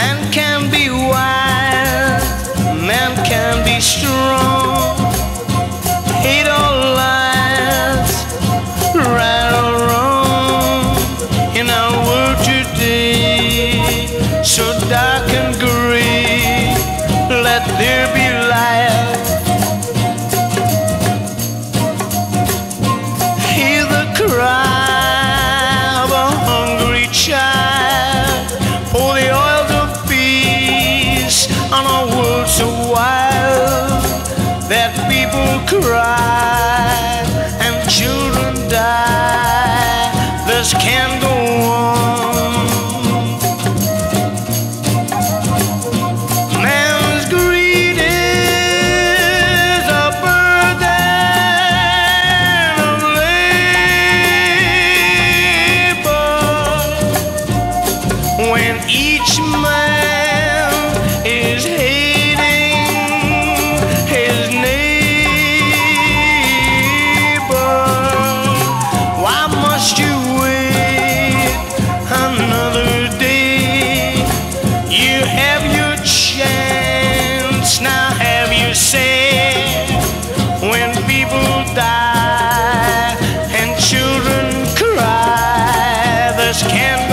Man can be wild, man can be strong. It all lies, right or wrong, in our world today, so dark and gray. Let there be light. Hear the cry of a hungry child. Oh, the oil of peace on a world so wild that people cry and children die. This can go on. Man's greed is a burden of labor. When each man is hating his neighbor, why must you wait another day? You have your chance, now have your say. When people die and children cry, this can't